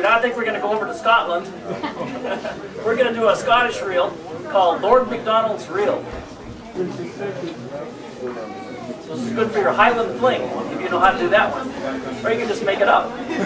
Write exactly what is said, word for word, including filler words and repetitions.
shoot. I think we're going to go over to Scotland. We're going to do a Scottish reel called Lord MacDonald's Reel. So this is good for your Highland fling, if you know how to do that one. Or you can just make it up.